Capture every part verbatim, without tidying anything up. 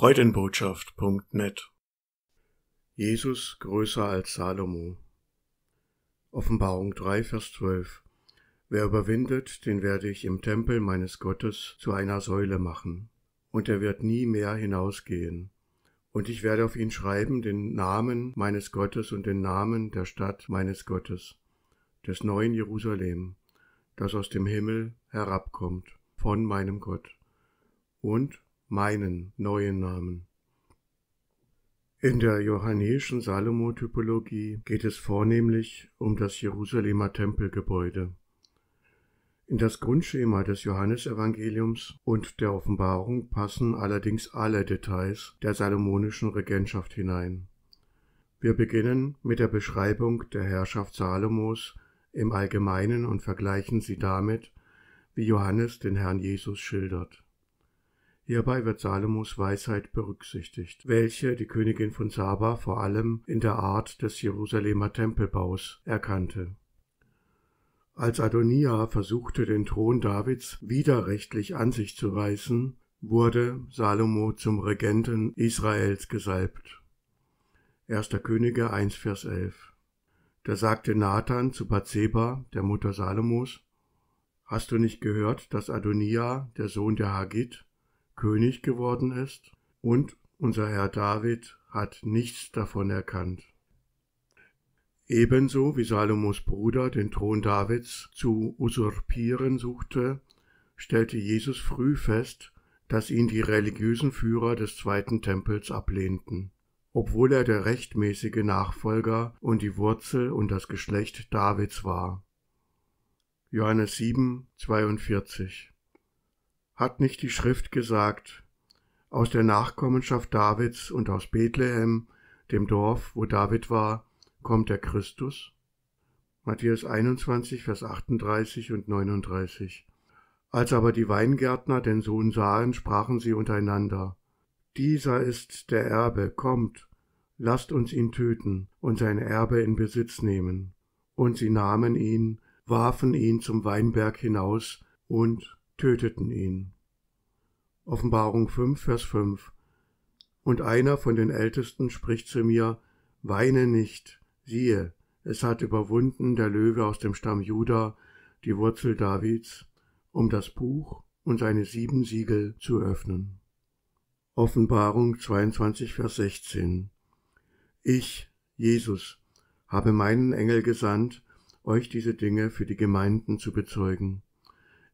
Freudenbotschaft punkt net Jesus größer als Salomo. Offenbarung drei, Vers zwölf. Wer überwindet, den werde ich im Tempel meines Gottes zu einer Säule machen, und er wird nie mehr hinausgehen. Und ich werde auf ihn schreiben den Namen meines Gottes und den Namen der Stadt meines Gottes, des neuen Jerusalem, das aus dem Himmel herabkommt, von meinem Gott, und meinen neuen Namen. In der johannäischen Salomo-Typologie geht es vornehmlich um das Jerusalemer Tempelgebäude. In das Grundschema des Johannesevangeliums und der Offenbarung passen allerdings alle Details der salomonischen Regentschaft hinein. Wir beginnen mit der Beschreibung der Herrschaft Salomos im Allgemeinen und vergleichen sie damit, wie Johannes den Herrn Jesus schildert. Hierbei wird Salomos Weisheit berücksichtigt, welche die Königin von Saba vor allem in der Art des Jerusalemer Tempelbaus erkannte. Als Adonia versuchte, den Thron Davids widerrechtlich an sich zu reißen, wurde Salomo zum Regenten Israels gesalbt. erster Könige eins, Vers elf. Da sagte Nathan zu Batseba, der Mutter Salomos: Hast du nicht gehört, dass Adonia, der Sohn der Haggit, König geworden ist, und unser Herr David hat nichts davon erkannt. Ebenso wie Salomos Bruder den Thron Davids zu usurpieren suchte, stellte Jesus früh fest, dass ihn die religiösen Führer des zweiten Tempels ablehnten, obwohl er der rechtmäßige Nachfolger und die Wurzel und das Geschlecht Davids war. Johannes sieben, zweiundvierzig. Hat nicht die Schrift gesagt, aus der Nachkommenschaft Davids und aus Bethlehem, dem Dorf, wo David war, kommt der Christus? Matthäus einundzwanzig, Vers achtunddreißig und neununddreißig. Als aber die Weingärtner den Sohn sahen, sprachen sie untereinander: Dieser ist der Erbe, kommt, lasst uns ihn töten und sein Erbe in Besitz nehmen. Und sie nahmen ihn, warfen ihn zum Weinberg hinaus und töteten ihn. Offenbarung fünf, Vers fünf. Und einer von den Ältesten spricht zu mir: Weine nicht, siehe, es hat überwunden der Löwe aus dem Stamm Juda, die Wurzel Davids, um das Buch und seine sieben Siegel zu öffnen. Offenbarung zweiundzwanzig, Vers sechzehn. Ich, Jesus, habe meinen Engel gesandt, euch diese Dinge für die Gemeinden zu bezeugen.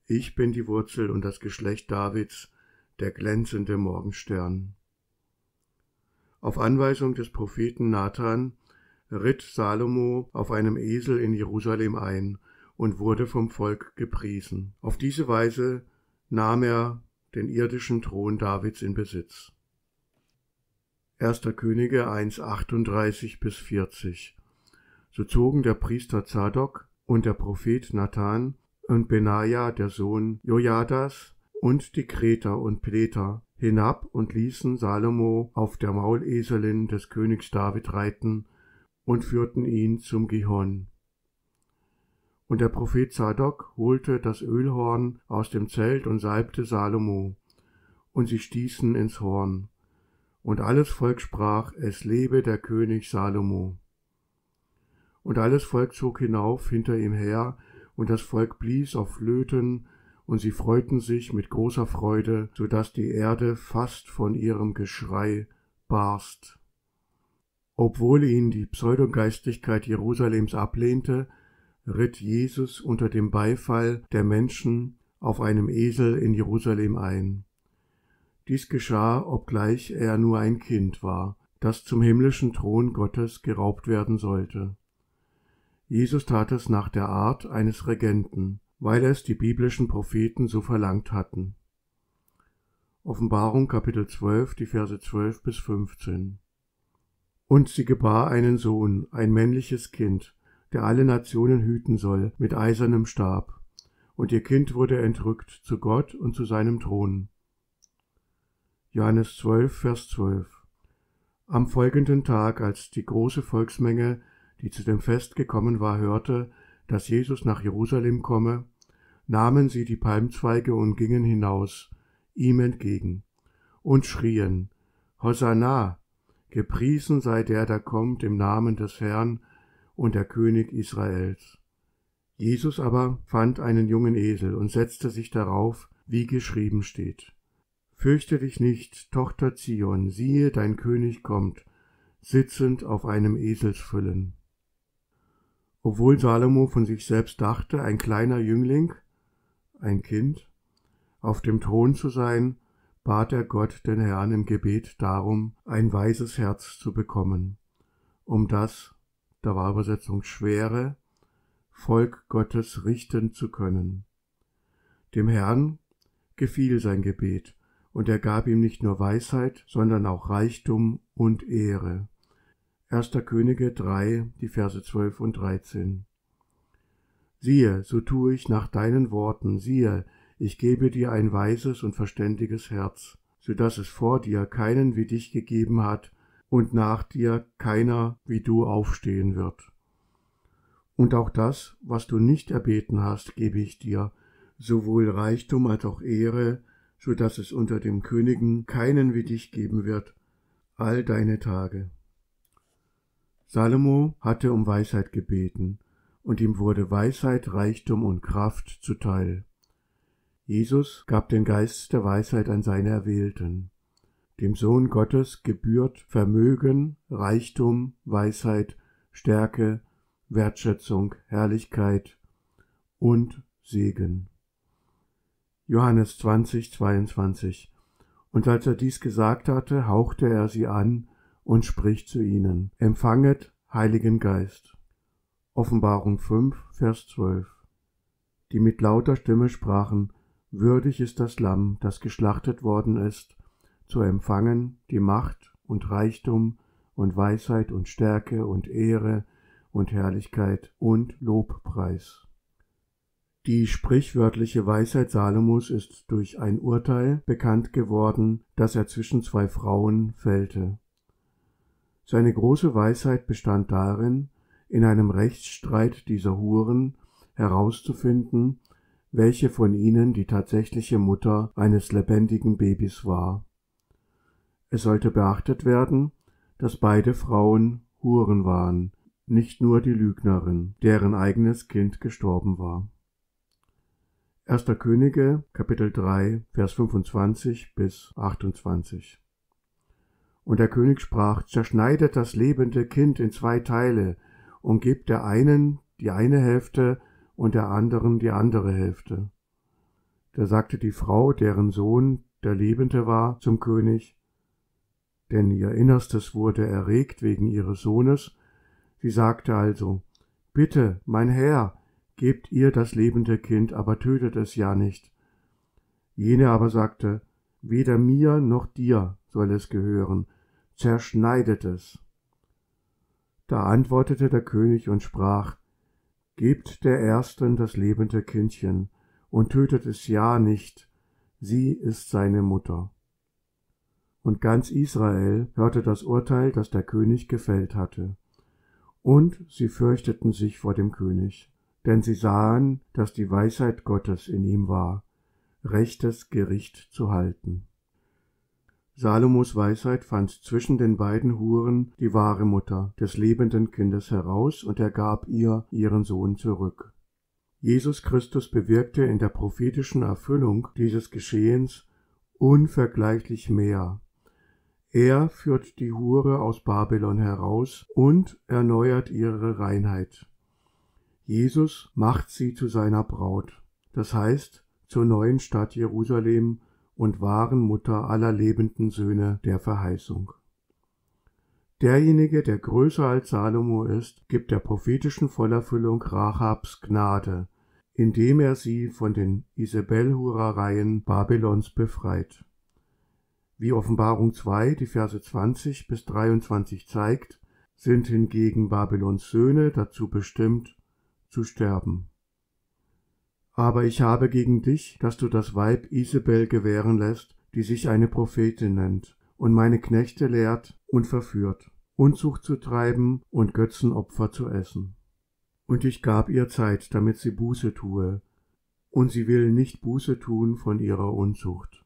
Ich bin die Wurzel und das Geschlecht Davids, der glänzende Morgenstern. Auf Anweisung des Propheten Nathan ritt Salomo auf einem Esel in Jerusalem ein und wurde vom Volk gepriesen. Auf diese Weise nahm er den irdischen Thron Davids in Besitz. erster Könige eins, achtunddreißig bis vierzig. So zogen der Priester Zadok und der Prophet Nathan und Benaja, der Sohn Jojadas, und die Kreter und Pleter hinab und ließen Salomo auf der Mauleselin des Königs David reiten und führten ihn zum Gihon. Und der Prophet Zadok holte das Ölhorn aus dem Zelt und salbte Salomo, und sie stießen ins Horn. Und alles Volk sprach: Es lebe der König Salomo. Und alles Volk zog hinauf hinter ihm her, und das Volk blies auf Flöten, und sie freuten sich mit großer Freude, so dass die Erde fast von ihrem Geschrei barst. Obwohl ihn die Pseudogeistlichkeit Jerusalems ablehnte, ritt Jesus unter dem Beifall der Menschen auf einem Esel in Jerusalem ein. Dies geschah, obgleich er nur ein Kind war, das zum himmlischen Thron Gottes geraubt werden sollte. Jesus tat es nach der Art eines Regenten, weil es die biblischen Propheten so verlangt hatten. Offenbarung Kapitel zwölf, die Verse zwölf bis fünfzehn. Und sie gebar einen Sohn, ein männliches Kind, der alle Nationen hüten soll, mit eisernem Stab. Und ihr Kind wurde entrückt zu Gott und zu seinem Thron. Johannes zwölf, Vers zwölf. Am folgenden Tag, als die große Volksmenge, die zu dem Fest gekommen war, hörte, dass Jesus nach Jerusalem komme, nahmen sie die Palmzweige und gingen hinaus, ihm entgegen, und schrien: Hosanna, gepriesen sei der, der kommt im Namen des Herrn und der König Israels. Jesus aber fand einen jungen Esel und setzte sich darauf, wie geschrieben steht. Fürchte dich nicht, Tochter Zion, siehe, dein König kommt, sitzend auf einem Eselsfüllen. Obwohl Salomo von sich selbst dachte, ein kleiner Jüngling, ein Kind, auf dem Thron zu sein, bat er Gott, den Herrn, im Gebet darum, ein weises Herz zu bekommen, um das, da war Übersetzung schwere, Volk Gottes richten zu können. Dem Herrn gefiel sein Gebet, und er gab ihm nicht nur Weisheit, sondern auch Reichtum und Ehre. erster Könige drei, die Verse zwölf und dreizehn. Siehe, so tue ich nach deinen Worten, siehe, ich gebe dir ein weises und verständiges Herz, so dass es vor dir keinen wie dich gegeben hat und nach dir keiner wie du aufstehen wird. Und auch das, was du nicht erbeten hast, gebe ich dir, sowohl Reichtum als auch Ehre, so dass es unter dem Königen keinen wie dich geben wird, all deine Tage. Salomo hatte um Weisheit gebeten, und ihm wurde Weisheit, Reichtum und Kraft zuteil. Jesus gab den Geist der Weisheit an seine Erwählten. Dem Sohn Gottes gebührt Vermögen, Reichtum, Weisheit, Stärke, Wertschätzung, Herrlichkeit und Segen. Johannes zwanzig, zweiundzwanzig. Und als er dies gesagt hatte, hauchte er sie an und spricht zu ihnen: Empfanget Heiligen Geist. Offenbarung fünf, Vers zwölf. Die mit lauter Stimme sprachen: Würdig ist das Lamm, das geschlachtet worden ist, zu empfangen die Macht und Reichtum und Weisheit und Stärke und Ehre und Herrlichkeit und Lobpreis. Die sprichwörtliche Weisheit Salomos ist durch ein Urteil bekannt geworden, das er zwischen zwei Frauen fällte. Seine große Weisheit bestand darin, in einem Rechtsstreit dieser Huren herauszufinden, welche von ihnen die tatsächliche Mutter eines lebendigen Babys war. Es sollte beachtet werden, dass beide Frauen Huren waren, nicht nur die Lügnerin, deren eigenes Kind gestorben war. erster Könige, Kapitel drei, Vers fünfundzwanzig bis achtundzwanzig. Und der König sprach: Zerschneidet das lebende Kind in zwei Teile und gebt der einen die eine Hälfte und der anderen die andere Hälfte. Da sagte die Frau, deren Sohn der Lebende war, zum König, denn ihr Innerstes wurde erregt wegen ihres Sohnes. Sie sagte also: Bitte, mein Herr, gebt ihr das lebende Kind, aber tötet es ja nicht. Jene aber sagte: Weder mir noch dir soll es gehören, zerschneidet es. Da antwortete der König und sprach: Gebt der Ersten das lebende Kindchen und tötet es ja nicht, sie ist seine Mutter. Und ganz Israel hörte das Urteil, das der König gefällt hatte, und sie fürchteten sich vor dem König. Denn sie sahen, dass die Weisheit Gottes in ihm war, rechtes Gericht zu halten. Salomos Weisheit fand zwischen den beiden Huren die wahre Mutter des lebenden Kindes heraus, und er gab ihr ihren Sohn zurück. Jesus Christus bewirkte in der prophetischen Erfüllung dieses Geschehens unvergleichlich mehr. Er führt die Hure aus Babylon heraus und erneuert ihre Reinheit. Jesus macht sie zu seiner Braut, das heißt zur neuen Stadt Jerusalem und wahren Mutter aller lebenden Söhne der Verheißung. Derjenige, der größer als Salomo ist, gibt der prophetischen Vollerfüllung Rahabs Gnade, indem er sie von den Isabel-Hurereien Babylons befreit. Wie Offenbarung zwei, die Verse zwanzig bis dreiundzwanzig zeigt, sind hingegen Babylons Söhne dazu bestimmt, zu sterben. Aber ich habe gegen dich, dass du das Weib Isabel gewähren lässt, die sich eine Prophetin nennt und meine Knechte lehrt und verführt, Unzucht zu treiben und Götzenopfer zu essen. Und ich gab ihr Zeit, damit sie Buße tue, und sie will nicht Buße tun von ihrer Unzucht.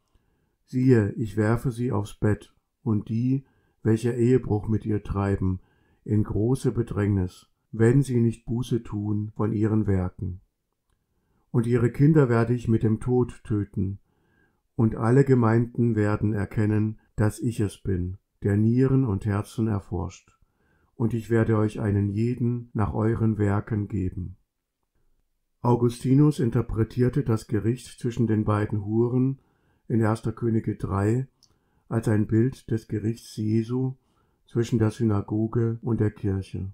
Siehe, ich werfe sie aufs Bett und die, welche Ehebruch mit ihr treiben, in große Bedrängnis, wenn sie nicht Buße tun von ihren Werken. Und ihre Kinder werde ich mit dem Tod töten, und alle Gemeinden werden erkennen, dass ich es bin, der Nieren und Herzen erforscht, und ich werde euch einen jeden nach euren Werken geben. Augustinus interpretierte das Gericht zwischen den beiden Huren in erster Könige drei als ein Bild des Gerichts Jesu zwischen der Synagoge und der Kirche.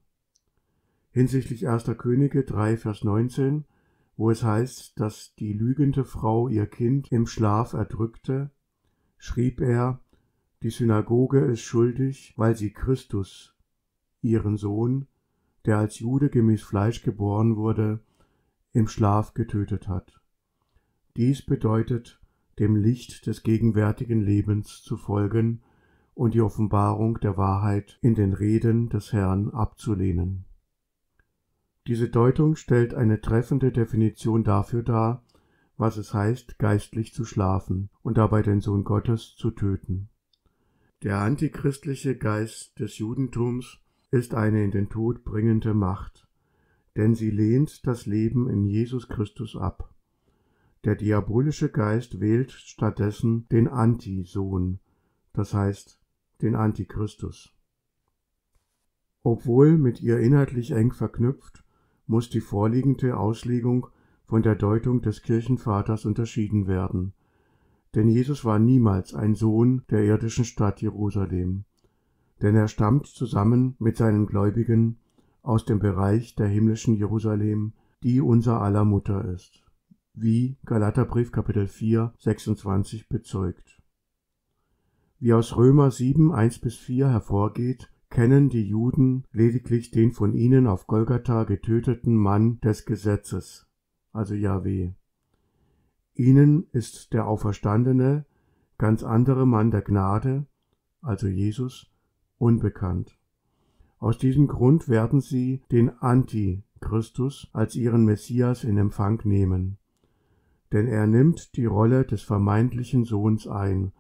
Hinsichtlich erster Könige drei, Vers neunzehn, wo es heißt, dass die lügende Frau ihr Kind im Schlaf erdrückte, schrieb er, die Synagoge ist schuldig, weil sie Christus, ihren Sohn, der als Jude gemäß Fleisch geboren wurde, im Schlaf getötet hat. Dies bedeutet, dem Licht des gegenwärtigen Lebens zu folgen und die Offenbarung der Wahrheit in den Reden des Herrn abzulehnen. Diese Deutung stellt eine treffende Definition dafür dar, was es heißt, geistlich zu schlafen und dabei den Sohn Gottes zu töten. Der antichristliche Geist des Judentums ist eine in den Tod bringende Macht, denn sie lehnt das Leben in Jesus Christus ab. Der diabolische Geist wählt stattdessen den Antisohn, das heißt den Antichristus. Obwohl mit ihr inhaltlich eng verknüpft, muss die vorliegende Auslegung von der Deutung des Kirchenvaters unterschieden werden. Denn Jesus war niemals ein Sohn der irdischen Stadt Jerusalem, denn er stammt zusammen mit seinen Gläubigen aus dem Bereich der himmlischen Jerusalem, die unser aller Mutter ist, wie Galaterbrief Kapitel vier, sechsundzwanzig bezeugt. Wie aus Römer sieben, eins bis vier hervorgeht, kennen die Juden lediglich den von ihnen auf Golgatha getöteten Mann des Gesetzes, also Jahwe. Ihnen ist der auferstandene, ganz andere Mann der Gnade, also Jesus, unbekannt. Aus diesem Grund werden sie den Antichristus als ihren Messias in Empfang nehmen. Denn er nimmt die Rolle des vermeintlichen Sohns ein,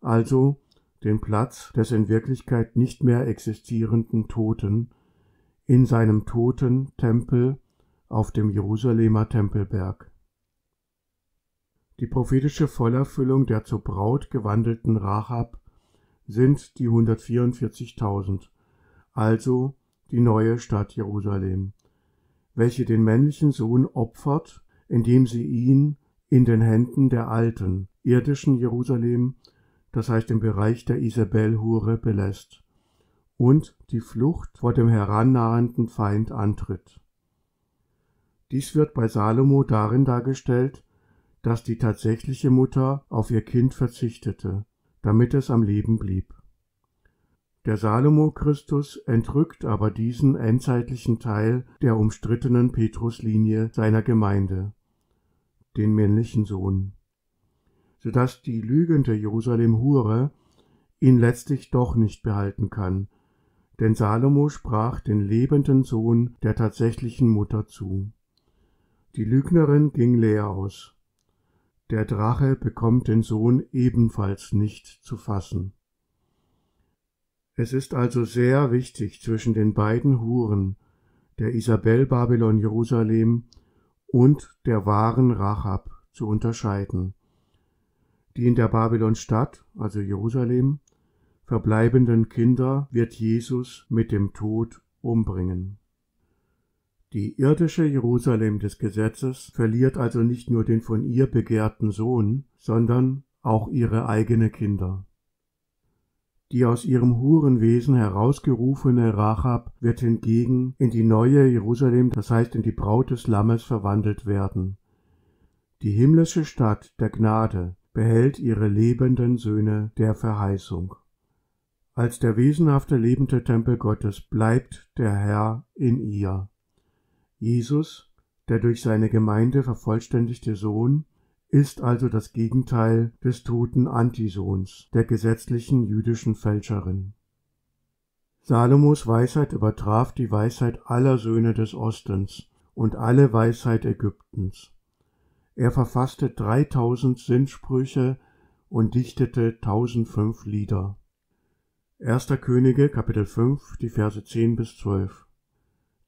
also den Platz des in Wirklichkeit nicht mehr existierenden Toten in seinem toten Tempel auf dem Jerusalemer Tempelberg. Die prophetische Vollerfüllung der zur Braut gewandelten Rahab sind die hundertvierundvierzigtausend, also die neue Stadt Jerusalem, welche den männlichen Sohn opfert, indem sie ihn in den Händen der alten, irdischen Jerusalem, das heißt im Bereich der Isabel-Hure, belässt und die Flucht vor dem herannahenden Feind antritt. Dies wird bei Salomo darin dargestellt, dass die tatsächliche Mutter auf ihr Kind verzichtete, damit es am Leben blieb. Der Salomo-Christus entrückt aber diesen endzeitlichen Teil der umstrittenen Petruslinie seiner Gemeinde, den männlichen Sohn, sodass die lügende Jerusalem-Hure ihn letztlich doch nicht behalten kann, denn Salomo sprach den lebenden Sohn der tatsächlichen Mutter zu. Die Lügnerin ging leer aus. Der Drache bekommt den Sohn ebenfalls nicht zu fassen. Es ist also sehr wichtig, zwischen den beiden Huren, der Isabel Babylon Jerusalem und der wahren Rahab, zu unterscheiden. Die in der Babylon-Stadt, also Jerusalem, verbleibenden Kinder wird Jesus mit dem Tod umbringen. Die irdische Jerusalem des Gesetzes verliert also nicht nur den von ihr begehrten Sohn, sondern auch ihre eigenen Kinder. Die aus ihrem Hurenwesen herausgerufene Rahab wird hingegen in die neue Jerusalem, das heißt in die Braut des Lammes, verwandelt werden. Die himmlische Stadt der Gnade behält ihre lebenden Söhne der Verheißung. Als der wesenhafte lebende Tempel Gottes bleibt der Herr in ihr. Jesus, der durch seine Gemeinde vervollständigte Sohn, ist also das Gegenteil des toten Antisohns, der gesetzlichen jüdischen Fälscherin. Salomos Weisheit übertraf die Weisheit aller Söhne des Ostens und alle Weisheit Ägyptens. Er verfasste dreitausend Sinnsprüche und dichtete eintausendfünf Lieder. erster Könige, Kapitel fünf, die Verse zehn bis zwölf.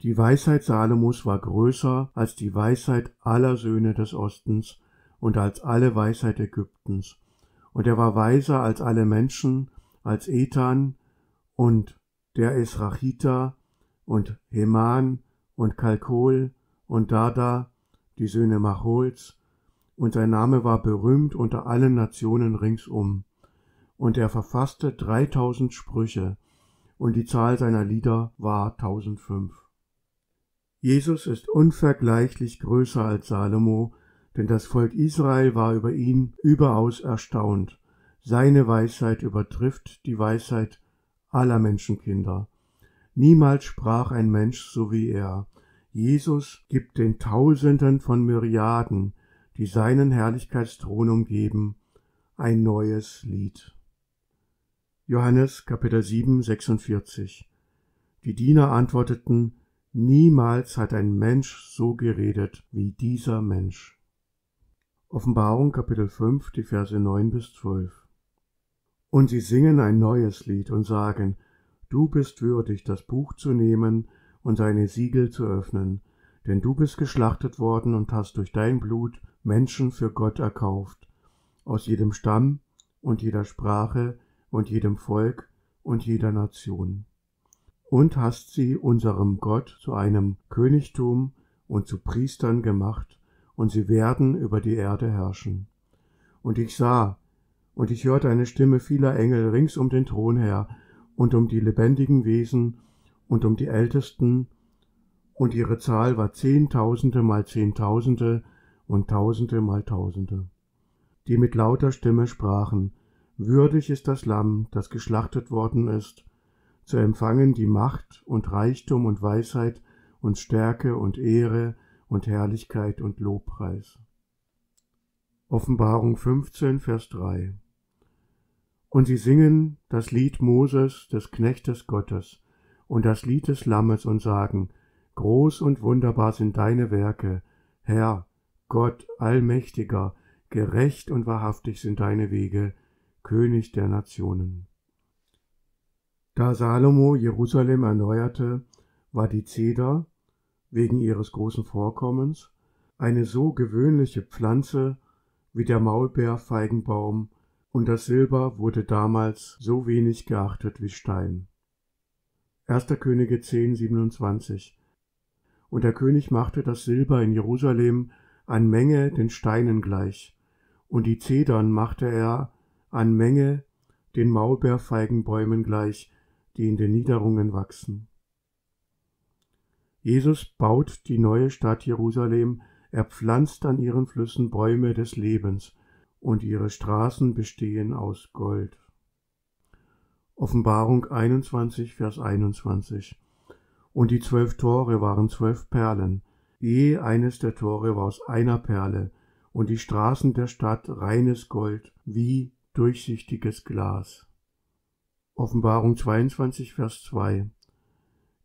Die Weisheit Salomos war größer als die Weisheit aller Söhne des Ostens und als alle Weisheit Ägyptens. Und er war weiser als alle Menschen, als Ethan und der Esrachiter und Heman und Kalkol und Dada, die Söhne Machols, und sein Name war berühmt unter allen Nationen ringsum. Und er verfasste dreitausend Sprüche, und die Zahl seiner Lieder war tausendfünf. Jesus ist unvergleichlich größer als Salomo, denn das Volk Israel war über ihn überaus erstaunt. Seine Weisheit übertrifft die Weisheit aller Menschenkinder. Niemals sprach ein Mensch so wie er. Jesus gibt den Tausenden von Myriaden, die seinen Herrlichkeitsthron umgeben, ein neues Lied. Johannes, Kapitel sieben, sechsundvierzig. Die Diener antworteten: Niemals hat ein Mensch so geredet wie dieser Mensch. Offenbarung, Kapitel fünf, die Verse neun bis zwölf. Und sie singen ein neues Lied und sagen: Du bist würdig, das Buch zu nehmen und seine Siegel zu öffnen, denn du bist geschlachtet worden und hast durch dein Blut Menschen für Gott erkauft, aus jedem Stamm und jeder Sprache und jedem Volk und jeder Nation. Und hast sie unserem Gott zu einem Königtum und zu Priestern gemacht, und sie werden über die Erde herrschen. Und ich sah, und ich hörte eine Stimme vieler Engel rings um den Thron her, und um die lebendigen Wesen, und um die Ältesten, und ihre Zahl war Zehntausende mal Zehntausende und Tausende mal Tausende, die mit lauter Stimme sprachen: Würdig ist das Lamm, das geschlachtet worden ist, zu empfangen die Macht und Reichtum und Weisheit und Stärke und Ehre und Herrlichkeit und Lobpreis. Offenbarung fünfzehn, Vers drei. Und sie singen das Lied Moses, des Knechtes Gottes, und das Lied des Lammes und sagen: Groß und wunderbar sind deine Werke, Herr, Gott, Allmächtiger, gerecht und wahrhaftig sind deine Wege, König der Nationen. Da Salomo Jerusalem erneuerte, war die Zeder, wegen ihres großen Vorkommens, eine so gewöhnliche Pflanze wie der Maulbeerfeigenbaum, und das Silber wurde damals so wenig geachtet wie Stein. erster Könige zehn, siebenundzwanzig. Und der König machte das Silber in Jerusalem an Menge den Steinen gleich, und die Zedern machte er an Menge den Maulbeerfeigenbäumen gleich, die in den Niederungen wachsen. Jesus baut die neue Stadt Jerusalem, er pflanzt an ihren Flüssen Bäume des Lebens, und ihre Straßen bestehen aus Gold. Offenbarung einundzwanzig, Vers einundzwanzig. Und die zwölf Tore waren zwölf Perlen, je eines der Tore war aus einer Perle, und die Straßen der Stadt reines Gold, wie durchsichtiges Glas. Offenbarung zweiundzwanzig, Vers zwei.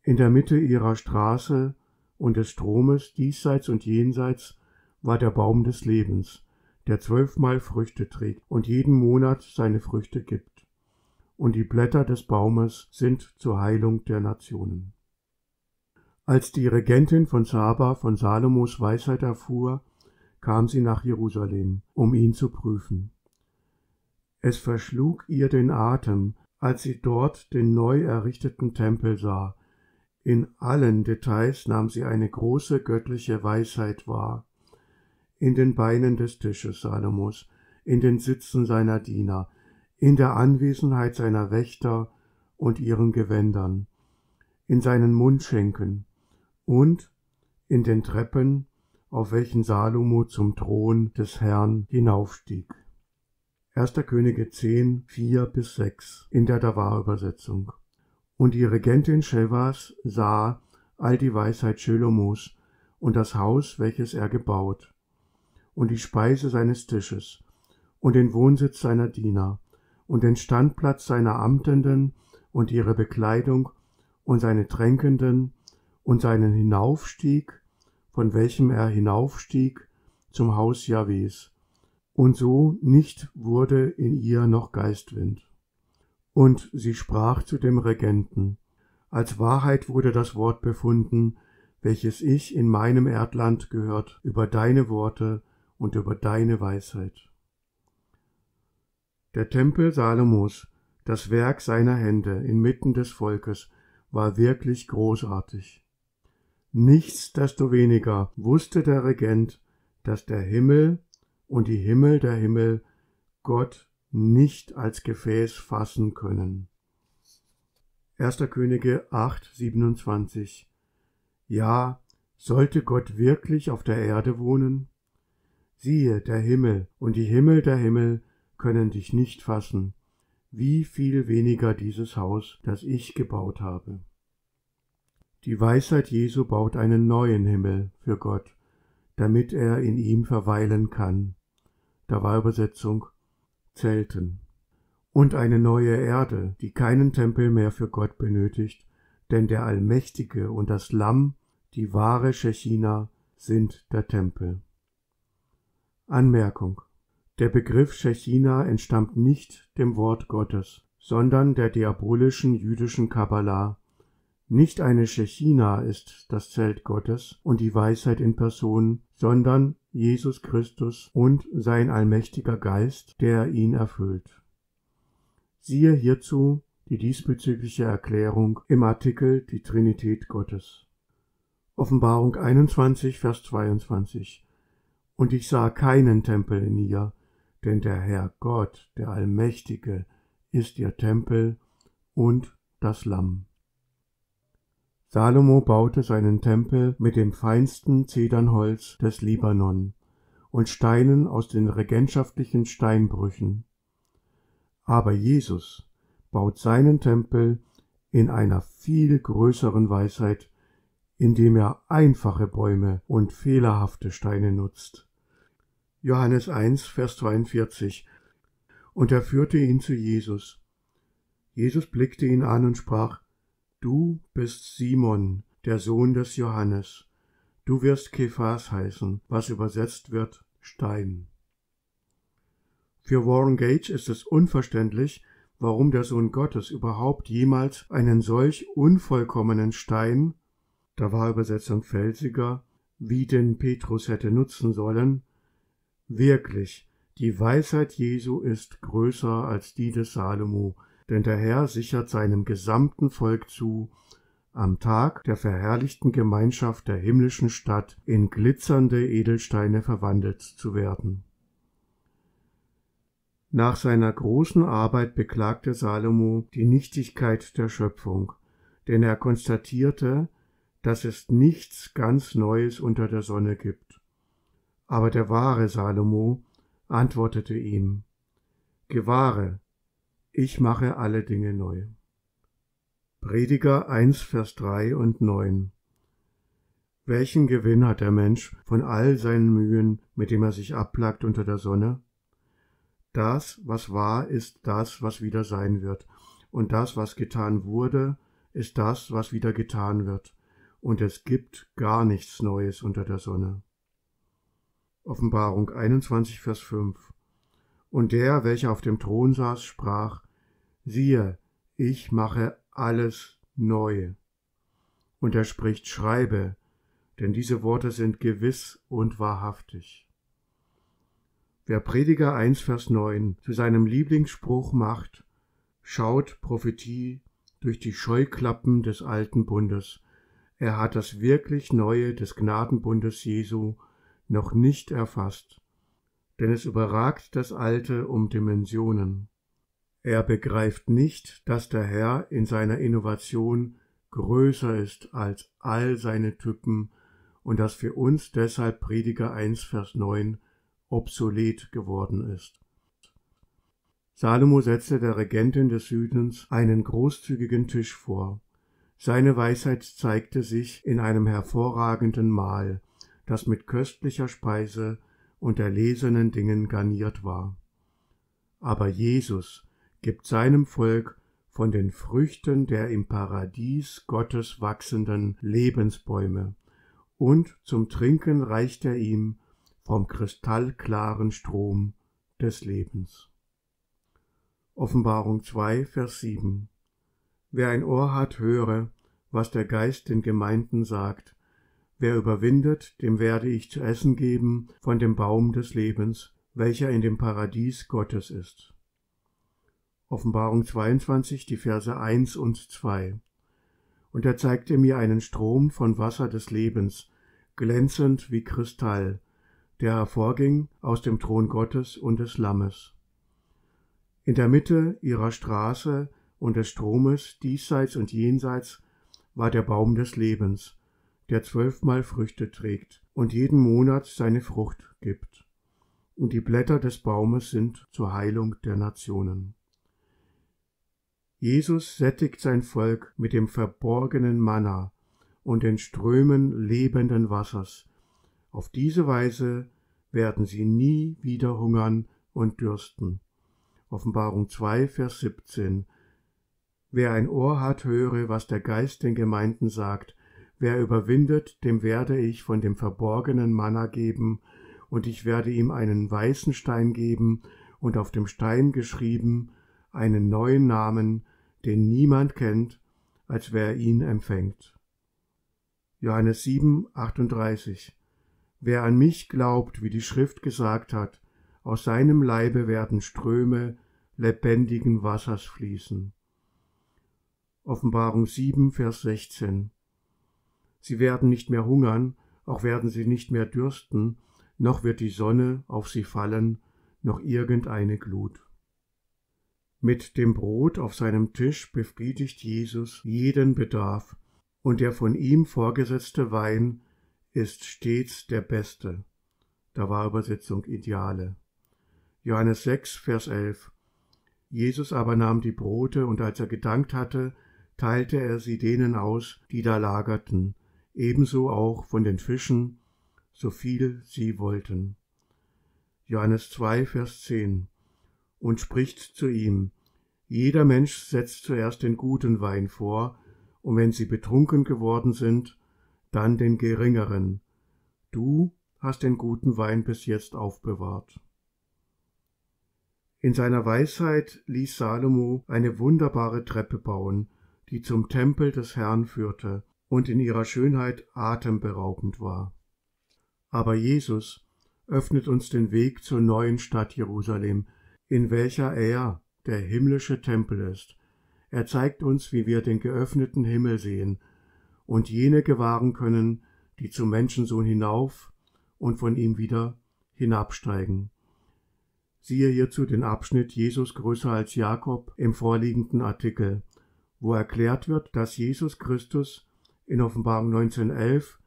In der Mitte ihrer Straße und des Stromes, diesseits und jenseits, war der Baum des Lebens, der zwölfmal Früchte trägt und jeden Monat seine Früchte gibt. Und die Blätter des Baumes sind zur Heilung der Nationen. Als die Regentin von Saba von Salomos Weisheit erfuhr, kam sie nach Jerusalem, um ihn zu prüfen. Es verschlug ihr den Atem, als sie dort den neu errichteten Tempel sah. In allen Details nahm sie eine große göttliche Weisheit wahr. In den Beinen des Tisches Salomos, in den Sitzen seiner Diener, in der Anwesenheit seiner Wächter und ihren Gewändern, in seinen Mundschenken und in den Treppen, auf welchen Salomo zum Thron des Herrn hinaufstieg. erster Könige zehn, vier bis sechs in der Davar-Übersetzung. Und die Regentin Shevas sah all die Weisheit Chelomos und das Haus, welches er gebaut, und die Speise seines Tisches, und den Wohnsitz seiner Diener, und den Standplatz seiner Amtenden und ihre Bekleidung und seine Tränkenden und seinen Hinaufstieg, von welchem er hinaufstieg zum Haus Jahwes, und so nicht wurde in ihr noch Geistwind. Und sie sprach zu dem Regenten: Als Wahrheit wurde das Wort befunden, welches ich in meinem Erdland gehört, über deine Worte und über deine Weisheit. Der Tempel Salomos, das Werk seiner Hände inmitten des Volkes, war wirklich großartig. Nichtsdestoweniger wusste der Regent, dass der Himmel und die Himmel der Himmel Gott nicht als Gefäß fassen können. erster Könige acht, siebenundzwanzig. Ja, sollte Gott wirklich auf der Erde wohnen? Siehe, der Himmel und die Himmel der Himmel können dich nicht fassen, wie viel weniger dieses Haus, das ich gebaut habe. Die Weisheit Jesu baut einen neuen Himmel für Gott, damit er in ihm verweilen kann. Da war Übersetzung Zelten. Und eine neue Erde, die keinen Tempel mehr für Gott benötigt, denn der Allmächtige und das Lamm, die wahre Schechina, sind der Tempel. Anmerkung: Der Begriff Schechina entstammt nicht dem Wort Gottes, sondern der diabolischen jüdischen Kabbala. Nicht eine Schechina ist das Zelt Gottes und die Weisheit in Person, sondern Jesus Christus und sein allmächtiger Geist, der ihn erfüllt. Siehe hierzu die diesbezügliche Erklärung im Artikel Die Trinität Gottes. Offenbarung einundzwanzig, Vers zweiundzwanzig. Und ich sah keinen Tempel in ihr, denn der Herr Gott, der Allmächtige, ist ihr Tempel und das Lamm. Salomo baute seinen Tempel mit dem feinsten Zedernholz des Libanon und Steinen aus den regentschaftlichen Steinbrüchen. Aber Jesus baut seinen Tempel in einer viel größeren Weisheit, indem er einfache Bäume und fehlerhafte Steine nutzt. Johannes eins, Vers zweiundvierzig. Und er führte ihn zu Jesus. Jesus blickte ihn an und sprach: Du bist Simon, der Sohn des Johannes. Du wirst Kephas heißen, was übersetzt wird Stein. Für Warren Gage ist es unverständlich, warum der Sohn Gottes überhaupt jemals einen solch unvollkommenen Stein, da war Übersetzung felsiger, wie den Petrus hätte nutzen sollen. Wirklich, die Weisheit Jesu ist größer als die des Salomo, denn der Herr sichert seinem gesamten Volk zu, am Tag der verherrlichten Gemeinschaft der himmlischen Stadt in glitzernde Edelsteine verwandelt zu werden. Nach seiner großen Arbeit beklagte Salomo die Nichtigkeit der Schöpfung, denn er konstatierte, dass es nichts ganz Neues unter der Sonne gibt. Aber der wahre Salomo antwortete ihm: Gewahre, ich mache alle Dinge neu. Prediger eins, Vers drei und neun. Welchen Gewinn hat der Mensch von all seinen Mühen, mit dem er sich abplagt unter der Sonne? Das, was war, ist das, was wieder sein wird, und das, was getan wurde, ist das, was wieder getan wird, und es gibt gar nichts Neues unter der Sonne. Offenbarung einundzwanzig, Vers fünf. Und der, welcher auf dem Thron saß, sprach: Siehe, ich mache alles neu. Und er spricht: Schreibe, denn diese Worte sind gewiss und wahrhaftig. Wer Prediger eins, Vers neun zu seinem Lieblingsspruch macht, schaut Prophetie durch die Scheuklappen des alten Bundes. Er hat das wirklich Neue des Gnadenbundes Jesu noch nicht erfasst, denn es überragt das Alte um Dimensionen. Er begreift nicht, dass der Herr in seiner Innovation größer ist als all seine Typen und dass für uns deshalb Prediger eins, Vers neun obsolet geworden ist. Salomo setzte der Regentin des Südens einen großzügigen Tisch vor. Seine Weisheit zeigte sich in einem hervorragenden Mahl, das mit köstlicher Speise und erlesenen Dingen garniert war. Aber Jesus gibt seinem Volk von den Früchten der im Paradies Gottes wachsenden Lebensbäume, und zum Trinken reicht er ihm vom kristallklaren Strom des Lebens. Offenbarung zwei, Vers sieben. Wer ein Ohr hat, höre, was der Geist den Gemeinden sagt. Wer überwindet, dem werde ich zu essen geben von dem Baum des Lebens, welcher in dem Paradies Gottes ist. Offenbarung zweiundzwanzig, die Verse eins und zwei. Und er zeigte mir einen Strom von Wasser des Lebens, glänzend wie Kristall, der hervorging aus dem Thron Gottes und des Lammes. In der Mitte ihrer Straße und des Stromes, diesseits und jenseits, war der Baum des Lebens, der zwölfmal Früchte trägt und jeden Monat seine Frucht gibt. Und die Blätter des Baumes sind zur Heilung der Nationen. Jesus sättigt sein Volk mit dem verborgenen Manna und den Strömen lebenden Wassers. Auf diese Weise werden sie nie wieder hungern und dürsten. Offenbarung zwei, Vers siebzehn. Wer ein Ohr hat, höre, was der Geist den Gemeinden sagt. Wer überwindet, dem werde ich von dem verborgenen Manna geben, und ich werde ihm einen weißen Stein geben und auf dem Stein geschrieben einen neuen Namen, den niemand kennt, als wer ihn empfängt. Johannes sieben, achtunddreißig. Wer an mich glaubt, wie die Schrift gesagt hat, aus seinem Leibe werden Ströme lebendigen Wassers fließen. Offenbarung sieben, Vers sechzehn. Sie werden nicht mehr hungern, auch werden sie nicht mehr dürsten, noch wird die Sonne auf sie fallen, noch irgendeine Glut. Mit dem Brot auf seinem Tisch befriedigt Jesus jeden Bedarf, und der von ihm vorgesetzte Wein ist stets der beste. Davar Übersetzung Ideale. Johannes sechs, Vers elf. Jesus aber nahm die Brote, und als er gedankt hatte, teilte er sie denen aus, die da lagerten, ebenso auch von den Fischen, so viel sie wollten. Johannes zwei, Vers zehn. Und spricht zu ihm: Jeder Mensch setzt zuerst den guten Wein vor, und wenn sie betrunken geworden sind, dann den geringeren. Du hast den guten Wein bis jetzt aufbewahrt. In seiner Weisheit ließ Salomo eine wunderbare Treppe bauen, die zum Tempel des Herrn führte und in ihrer Schönheit atemberaubend war. Aber Jesus öffnet uns den Weg zur neuen Stadt Jerusalem, in welcher er, der himmlische Tempel, ist. Er zeigt uns, wie wir den geöffneten Himmel sehen und jene gewahren können, die zum Menschensohn hinauf und von ihm wieder hinabsteigen. Siehe hierzu den Abschnitt Jesus größer als Jakob im vorliegenden Artikel, wo erklärt wird, dass Jesus Christus in Offenbarung neunzehn elf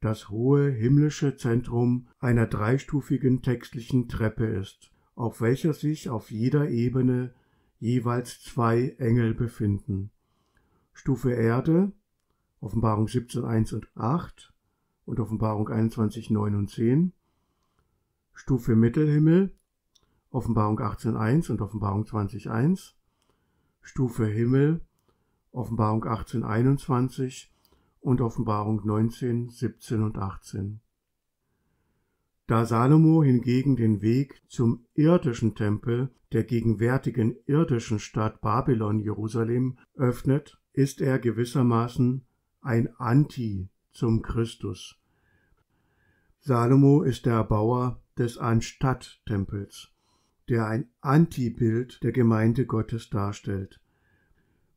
das hohe himmlische Zentrum einer dreistufigen textlichen Treppe ist, auf welcher sich auf jeder Ebene jeweils zwei Engel befinden. Stufe Erde, Offenbarung siebzehn eins und acht und Offenbarung einundzwanzig neun und zehn. Stufe Mittelhimmel, Offenbarung achtzehn eins und Offenbarung zwanzig eins. Stufe Himmel, Offenbarung achtzehn einundzwanzig und Offenbarung neunzehn, siebzehn und achtzehn. Da Salomo hingegen den Weg zum irdischen Tempel der gegenwärtigen irdischen Stadt Babylon Jerusalem öffnet, ist er gewissermaßen ein Anti zum Christus. Salomo ist der Erbauer des Anstatttempels, der ein Antibild der Gemeinde Gottes darstellt.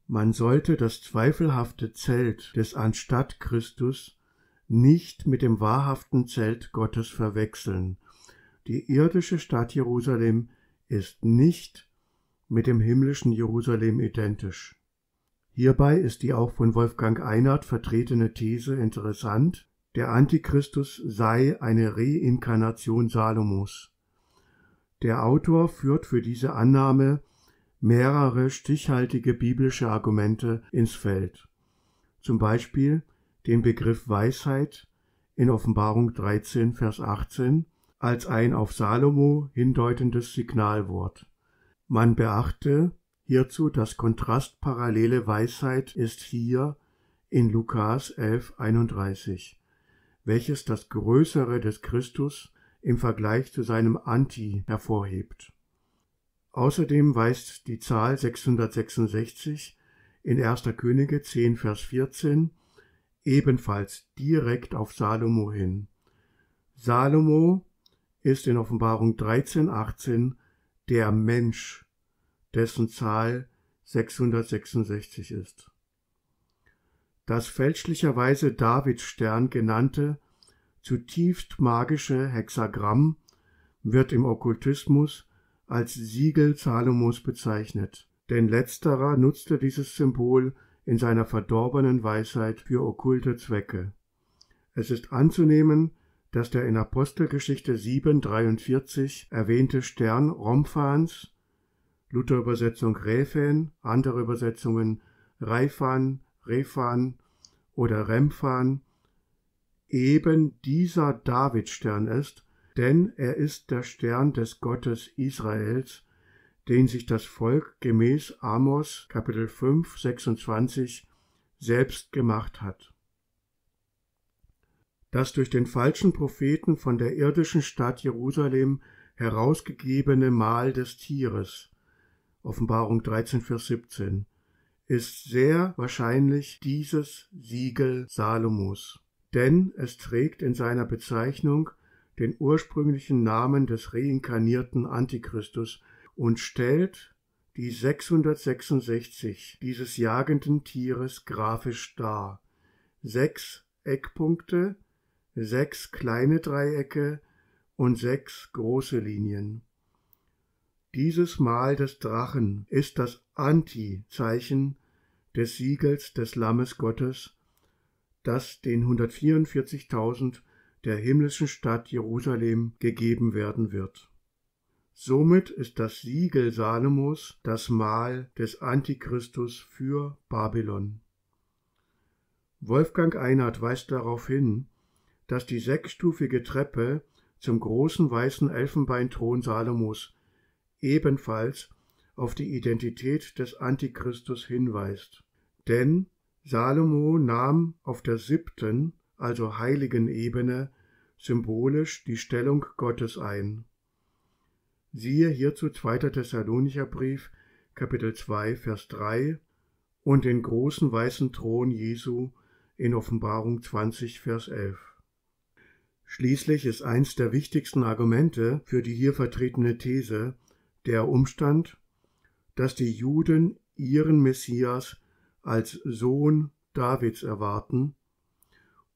Man sollte das zweifelhafte Zelt des Anstatt Christus nicht mit dem wahrhaften Zelt Gottes verwechseln. Die irdische Stadt Jerusalem ist nicht mit dem himmlischen Jerusalem identisch. Hierbei ist die auch von Wolfgang Einhardt vertretene These interessant: Der Antichristus sei eine Reinkarnation Salomos. Der Autor führt für diese Annahme mehrere stichhaltige biblische Argumente ins Feld, zum Beispiel den Begriff Weisheit in Offenbarung dreizehn, Vers achtzehn, als ein auf Salomo hindeutendes Signalwort. Man beachte hierzu, dass kontrastparallele Weisheit ist hier in Lukas elf einunddreißig, welches das Größere des Christus im Vergleich zu seinem Anti hervorhebt. Außerdem weist die Zahl sechshundertsechsundsechzig in erster Könige zehn, Vers vierzehn ebenfalls direkt auf Salomo hin. Salomo ist in Offenbarung dreizehn, achtzehn der Mensch, dessen Zahl sechshundertsechsundsechzig ist. Das fälschlicherweise Davidstern genannte, zutiefst magische Hexagramm wird im Okkultismus als Siegel Salomos bezeichnet, denn letzterer nutzte dieses Symbol in seiner verdorbenen Weisheit für okkulte Zwecke. Es ist anzunehmen, dass der in Apostelgeschichte sieben, dreiundvierzig erwähnte Stern Romphans, Luther-Übersetzung Rephan, andere Übersetzungen Reifan, Rephan oder Remphan, eben dieser Davidstern ist, denn er ist der Stern des Gottes Israels, den sich das Volk gemäß Amos, Kapitel fünf, sechsundzwanzig selbst gemacht hat. Das durch den falschen Propheten von der irdischen Stadt Jerusalem herausgegebene Mahl des Tieres, Offenbarung dreizehn, Vers siebzehn, ist sehr wahrscheinlich dieses Siegel Salomos, denn es trägt in seiner Bezeichnung den ursprünglichen Namen des reinkarnierten Antichristus und stellt die sechshundertsechsundsechzig dieses jagenden Tieres grafisch dar. Sechs Eckpunkte, sechs kleine Dreiecke und sechs große Linien. Dieses Mal des Drachen ist das Anti-Zeichen des Siegels des Lammes Gottes, das den hundertvierundvierzigtausend der himmlischen Stadt Jerusalem gegeben werden wird. Somit ist das Siegel Salomos das Mahl des Antichristus für Babylon. Wolfgang Einhardt weist darauf hin, dass die sechsstufige Treppe zum großen weißen Elfenbeinthron Salomos ebenfalls auf die Identität des Antichristus hinweist. Denn Salomo nahm auf der siebten, also heiligen Ebene, symbolisch die Stellung Gottes ein. Siehe hierzu zweiter Thessalonicher Brief, Kapitel zwei, Vers drei und den großen weißen Thron Jesu in Offenbarung zwanzig, Vers elf. Schließlich ist eins der wichtigsten Argumente für die hier vertretene These der Umstand, dass die Juden ihren Messias als Sohn Davids erwarten,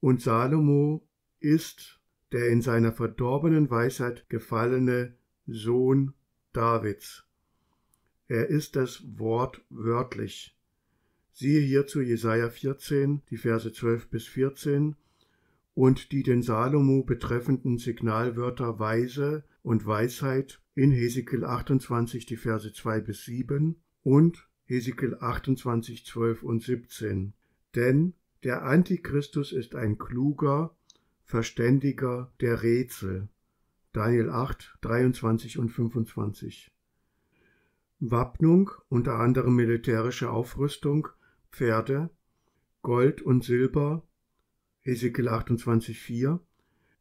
und Salomo ist der in seiner verdorbenen Weisheit gefallene Sohn Davids. Er ist es wortwörtlich. Siehe hierzu Jesaja vierzehn, die Verse zwölf bis vierzehn und die den Salomo betreffenden Signalwörter Weise und Weisheit in Hesekiel achtundzwanzig, die Verse zwei bis sieben und Hesekiel achtundzwanzig, zwölf und siebzehn. Denn der Antichristus ist ein kluger, verständiger der Rätsel. Daniel acht, dreiundzwanzig und fünfundzwanzig. Wappnung, unter anderem militärische Aufrüstung, Pferde, Gold und Silber, Hesekiel achtundzwanzig, vier,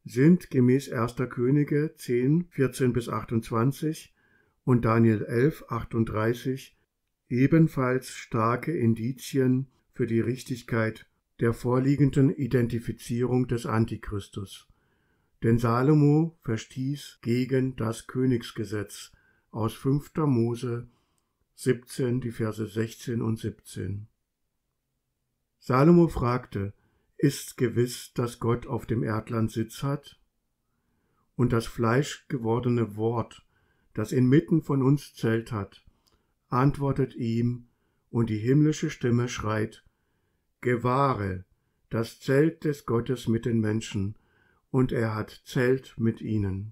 sind gemäß erster Könige zehn, vierzehn bis achtundzwanzig und Daniel elf, achtunddreißig ebenfalls starke Indizien für die Richtigkeit der vorliegenden Identifizierung des Antichristus. Denn Salomo verstieß gegen das Königsgesetz aus fünfter Mose siebzehn, die Verse sechzehn und siebzehn. Salomo fragte, ist gewiss, dass Gott auf dem Erdland Sitz hat? Und das fleischgewordene Wort, das inmitten von uns Zelt hat, antwortet ihm, und die himmlische Stimme schreit, gewahre das Zelt des Gottes mit den Menschen, und er hat Zelt mit ihnen.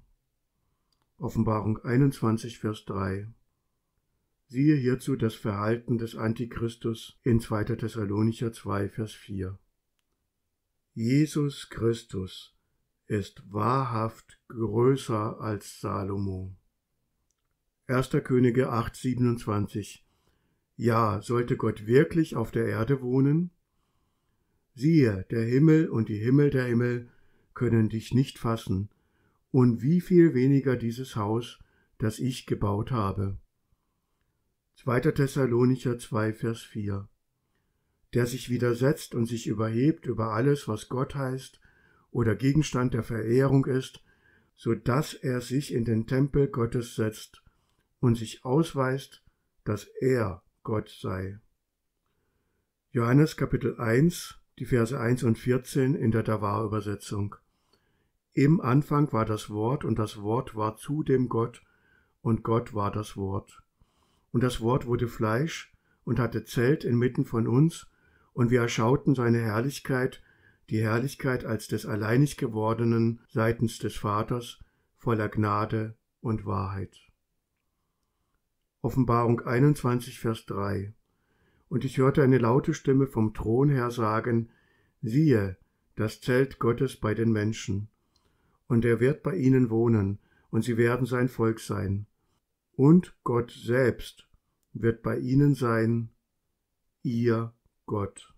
Offenbarung einundzwanzig, Vers drei. Siehe hierzu das Verhalten des Antichristus in zweiter Thessalonicher zwei, Vers vier. Jesus Christus ist wahrhaft größer als Salomo. erster Könige acht, siebenundzwanzig. Ja, sollte Gott wirklich auf der Erde wohnen? Siehe, der Himmel und die Himmel der Himmel können dich nicht fassen, und wie viel weniger dieses Haus, das ich gebaut habe. zweiter Thessalonicher zwei, Vers vier. Der sich widersetzt und sich überhebt über alles, was Gott heißt oder Gegenstand der Verehrung ist, so dass er sich in den Tempel Gottes setzt und sich ausweist, dass er Gott sei. Johannes Kapitel eins, die Verse eins und vierzehn in der Davar-Übersetzung. Im Anfang war das Wort, und das Wort war zu dem Gott, und Gott war das Wort. Und das Wort wurde Fleisch und hatte Zelt inmitten von uns, und wir erschauten seine Herrlichkeit, die Herrlichkeit als des alleinig gewordenen seitens des Vaters, voller Gnade und Wahrheit. Offenbarung einundzwanzig, Vers drei. Und ich hörte eine laute Stimme vom Thron her sagen, siehe, das Zelt Gottes bei den Menschen. Und er wird bei ihnen wohnen, und sie werden sein Volk sein. Und Gott selbst wird bei ihnen sein, ihr Gott.